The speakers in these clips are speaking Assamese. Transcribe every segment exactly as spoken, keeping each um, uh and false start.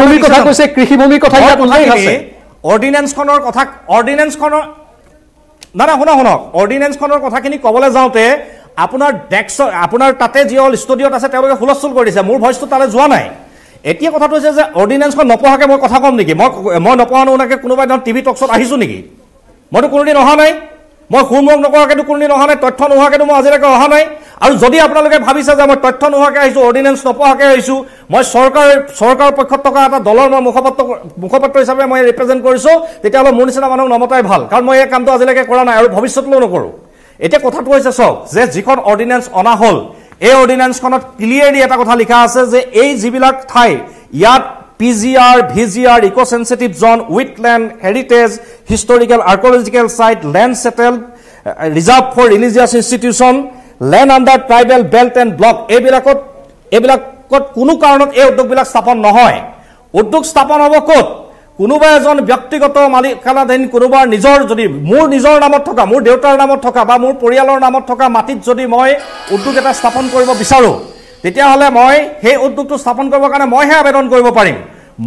ভূমি কথা কৈছে কৃষি ভূমি কথা আছে অৰ্ডিনেন্স খনৰ কথা অৰ্ডিনেন্স খনৰ না না শুনা শুনা অৰ্ডিনেন্স খনৰ কথাখিনি কবলে যাওতে আপোনাৰ ডেক্স আপোনাৰ তাতে যি অল স্টুডিওত আছে তেওঁলোকে হুলস্থুল কৰিছে মোৰ ভয়েসটো তালে যোৱা নাই এতিয়া কথাটো হৈছে যে অর্ডিনেন্স খন নপহাকে মই কথা কম নেকি মই মই নপহানো নাকে কোনোবা দিন টিভি টকছত আহিছো নেকি মই কোনোদিন অহা নাই মই হোমৱৰ্ক নকৰাকে কোনোদিন অহা নাই তথ্য নোহাকে মই আজিলৈকে অহা নাই আৰু যদি আপোনালোকে ভাবিছে যে মই তথ্য নোহাকে আহিছো অৰ্ডিনেন্স নপহাকে আহিছো মই সৰকাৰ সৰকাৰ পক্ষত থকা এটা দলৰ মই মুখপত্ৰ মুখপত্ৰ হিচাপে মই ৰিপ্ৰেজেন্ট কৰিছো তেতিয়ালে মোৰ নিচিনা মানুহ নমতাই ভাল কাৰণ মই এই কামটো আজিলৈকে কৰা নাই আৰু ভৱিষ্যতলৈও নকৰো এটা কথাটো হৈছে সব যে যিখন অৰ্ডিনেন্স অনা হল এই অৰ্ডিনেন্সখনত ক্লিয়াৰলি এটা কথা লিখা আছে যে এই জিবিলাক ঠাই ইয়াত PGR VGR eco sensitive zone wetland heritage historical archaeological site land settled reserve for religious institution land under tribal belt and block এই বিলাকত এই বিলাকত কোনো কাৰণত এই উদ্যোগবিলাক স্থাপন নহয় উদ্যোগ স্থাপন হ'ব ক'ত কোনোবা এজন ব্যক্তিগত মালিকানাধীন কোনোবা নিজৰ যদি মোৰ নিজৰ নামত থকা মোৰ দেউতাৰ নামত থকা বা মোৰ পৰিয়ালৰ নামত থকা মাটিত যদি মই উদ্যোগ এটা স্থাপন কৰিব বিচাৰো তেতিয়াহলে মই সেই উদ্যোগটো স্থাপন কৰিব কাৰণে মইহে আবেদন কৰিব পাৰিম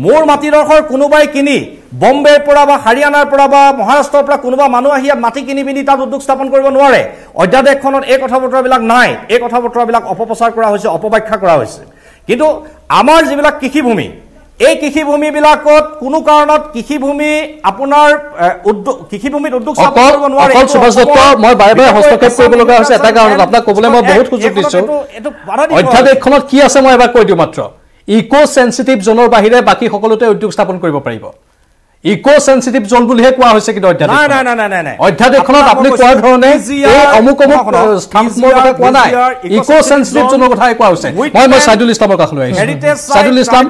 মোৰ মাটিডখৰ কোনোবাই কিনি বম্বেৰ পৰা বা হাৰিয়ানাৰ পৰা বা মহাৰাষ্ট্ৰৰ পৰা কোনোবা মানুহ আহি মাটি কিনি বিনি তাত উদ্যোগ স্থাপন কৰিব নোৱাৰে অধ্যাদেশখনত এই কথা বতৰাবিলাক নাই এই কথা বতৰাবিলাক অপপ্ৰচাৰ কৰা হৈছে অপব্যাখ্যা কৰা হৈছে কিন্তু আমাৰ যিবিলাক কৃষিভূমি এই কৃষিভূমি বিলাকত কোনো কাৰণত কৃষিভূমি আপোনাৰ উদ্যোগ কৃষিভূমিত উদ্যোগ স্থাপন কৰিব নোৱাৰে অকল সুভাষদত্ত মই বাৰে বাৰে হস্তক্ষেপ কৰিব লগা হৈছে এটা কাৰণত আপোনাক ক'বলৈ মই বহুত সুযোগ দিছো অধ্যাদেশখনত কি আছে মই এবাৰ কৈ দিও মাত্ৰ ইকো সেনসিটিভ জোনৰ বাহিৰে বাকি সকলোতে উদ্যোগ স্থাপন কৰিব পাৰিব ইকো সেনসিটিভ জোন বুলিহে কোৱা হৈছে কিন্তু অধ্যাদেশ না না না না অধ্যাদেশখনত আপুনি কোৱা ধৰণে এই অমুক অমুক স্থানৰ কথা কোৱা নাই ইকো সেনসিটিভ জোনৰ কথা কোৱা হৈছে মই মই সাইদুল ইসলামৰ কথা লৈ আহিছো সাইদুল ইসলাম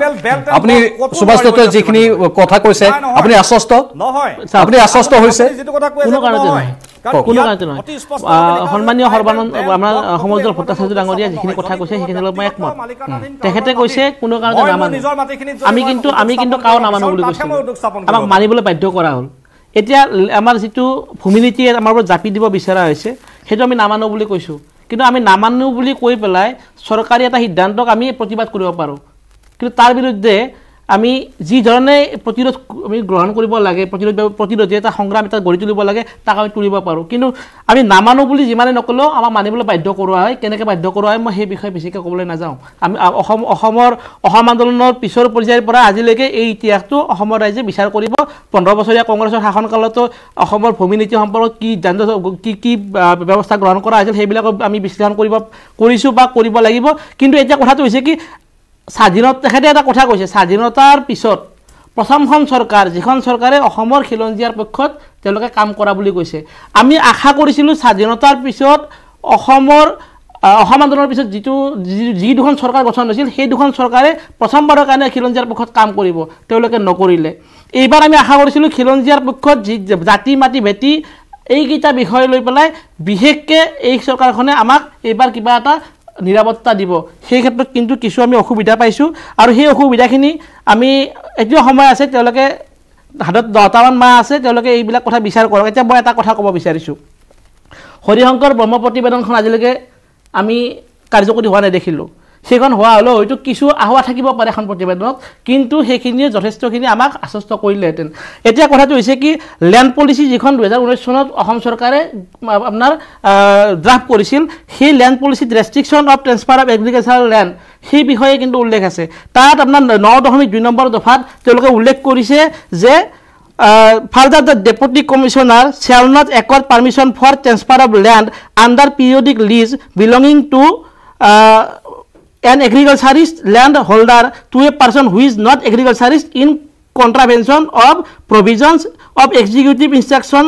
আপুনি সুভাষদত্ত যিখিনি কথা কৈছে আপুনি আশ্বস্ত নহয় আপুনি আশ্বস্ত হৈছে কোনো কাৰণতে নহয় কোনো কাৰণতে নহয় সম্মানীয় সৰ্বানন্দ আমাৰ সমজল ভট্টাচাৰ্য ডাঙৰীয়া যিখিনি কথা কৈছে সেইখিনি লগত মই একমত তেখেতে কৈছে কোনো কাৰণতে নামানো আমি কিন্তু আমি কিন্তু কাও নামানো বুলি কৈছো মানিবলৈ বাধ্য কৰা হল এতিয়া আমাৰ যেটো ভূমিনীতি আমাৰ ওপৰত জাপি দিব বিচাৰা হৈছে সেইটো আমি নামানো বুলি কৈছো কিন্তু আমি নামানো বুলি কৈ পেলাই সরকারি এটা সিদ্ধান্তক আমি প্রতিবাদ কৰিব পাৰো কিন্তু তাৰ বিৰুদ্ধে আমি যি ধৰণে প্ৰতিৰোধ আমি গ্ৰহণ কৰিব লাগে প্ৰতিৰোধ প্ৰতিৰোধে এটা সংগ্ৰাম এটা গঢ়ি তুলিব লাগে তাক আমি তুলিব পাৰো কিন্তু আমি নামানো বুলি যিমানে নকলেও আমাক মানিবলৈ বাধ্য কৰোৱা হয় কেনেকৈ বাধ্য কৰোৱা হয় মই সেই বিষয়ে বেছিকৈ ক'বলৈ নাযাওঁ আমি অসম অসমৰ অসম আন্দোলনৰ পিছৰ পৰ্যায়ৰ পৰা আজিলৈকে এই ইতিহাসটো অসমৰ ৰাইজে বিচাৰ কৰিব পোন্ধৰ বছৰীয়া কংগ্ৰেছৰ শাসনকালতো অসমৰ ভূমি নীতি সম্পৰ্কত কি কি কি ব্যৱস্থা গ্ৰহণ কৰা হৈছিল সেইবিলাক আমি বিশ্লেষণ কৰিব কৰিছো বা কৰিব লাগিব কিন্তু এতিয়া কথাটো হৈছে কি স্বাধীনত তেখেতে এটা কথা কৈছে স্বাধীনতাৰ পিছত প্ৰথমখন সৰকাৰ যিখন সৰকাৰে অসমৰ খিলঞ্জিয়াৰ পক্ষত তেওঁলোকে কাম কৰা বুলি কৈছে আমি আশা কৰিছিলোঁ স্বাধীনতাৰ পিছত অসমৰ অসম আন্দোলনৰ পিছত যিটো যি দুখন সৰকাৰ গঠন হৈছিল সেই দুখন সৰকাৰে প্ৰথমবাৰৰ কাৰণে খিলঞ্জিয়াৰ পক্ষত কাম কৰিব তেওঁলোকে নকৰিলে এইবাৰ আমি আশা কৰিছিলোঁ খিলঞ্জিয়াৰ পক্ষত জাতি মাটি ভেটি এইকেইটা বিষয় লৈ পেলাই বিশেষকৈ এই সরকারখনে আমাক এইবাৰ কিবা এটা নিৰাপত্তা দিব সেই ক্ষেত্ৰত কিন্তু কিছু আমি অসুবিধা পাইছো আৰু সেই অসুবিধাখিনি আমি এতিয়া সময় আছে তেওঁলোকে হাতত দহটামান মাহ আছে তেওঁলোকে এইবিলাক কথা বিচাৰ কৰক এতিয়া মই এটা কথা ক'ব বিচাৰিছো হৰিশংকৰ ব্ৰহ্ম প্ৰতিবেদনখন আজিলৈকে আমি কাৰ্যকৰী হোৱা নাই দেখিলোঁ সেইখন হোৱা হ'লেও হয়তো কিছু আহুৱা থাকিব পাৰে এখন প্ৰতিবেদনত কিন্তু সেইখিনিয়ে যথেষ্টখিনি আমাক আশ্বস্ত কৰিলেহেঁতেন এতিয়া কথাটো হৈছে কি লেণ্ড পলিচি যিখন দুহেজাৰ ঊনৈছ চনত অসম চৰকাৰে আপোনাৰ ড্ৰাফ্ট কৰিছিল সেই লেণ্ড পলিচিত restriction of transfer of agricultural land সেই বিষয়ে কিন্তু উল্লেখ আছে তাত আপোনাৰ ন দশমিক দুই নম্বৰ দফাত তেওঁলোকে উল্লেখ কৰিছে যে Further, the Deputy Commissioner shall not accord permission for transfer of land under periodic lease belonging to an agriculturist land holder to a person who is not agriculturist in contravention of provisions of Executive Instruction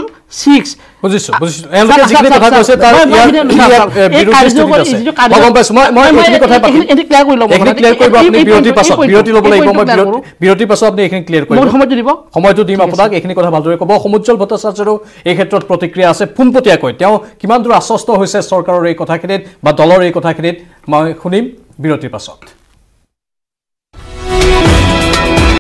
six. বুঝিছো বুঝিছো এলকে জিগনি কথা কৈছে তার বিৰোধী আছে মই গম পাইছো মই মই এই কথা পাতি এনে ক্লিয়াৰ কৰি লম এনে ক্লিয়াৰ কৰিব আপুনি বিৰোধী পাছত বিৰোধী লব লাগিব মই বিৰোধী পাছত আপুনি এখিনি ক্লিয়াৰ কৰিব মই সময়টো দিব সময়টো দিম আপোনাক এখিনি কথা ভালদৰে ক'ব সমুজ্জল ভট্টাচাৰ্যৰ এই ক্ষেত্ৰত প্ৰতিক্ৰিয়া আছে পুনপতিয়া কৈ তেওঁ কিমান দূৰ আশ্বস্ত হৈছে সৰকাৰৰ এই কথাখিনিত বা দলৰ এই কথাখিনিত মই শুনিম বিৰোধী পাছত